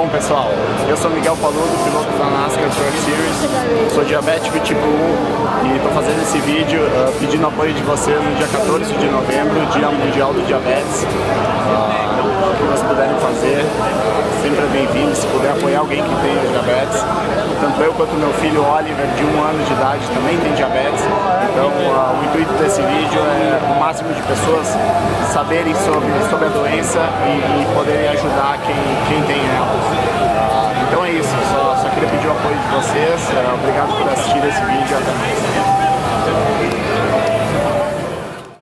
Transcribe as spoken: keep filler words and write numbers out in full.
Bom, pessoal, eu sou Miguel Paludo, piloto da NASCAR Truck Series, sou diabético tipo um e estou fazendo esse vídeo uh, pedindo apoio de vocês no dia quatorze de novembro, Dia Mundial do Diabetes. Uh, o que nós puderem fazer, sempre é bem-vindo. Se puder apoiar alguém que tenha diabetes, tanto eu quanto meu filho Oliver, de um ano de idade, também tem diabetes. Então, uh, o intuito desse vídeo é o máximo de pessoas saberem sobre, sobre a doença e, e poderem ajudar quem, quem tem ela. Uh, então é isso, só, só queria pedir o apoio de vocês. Uh, obrigado por assistir esse vídeo. Até mais.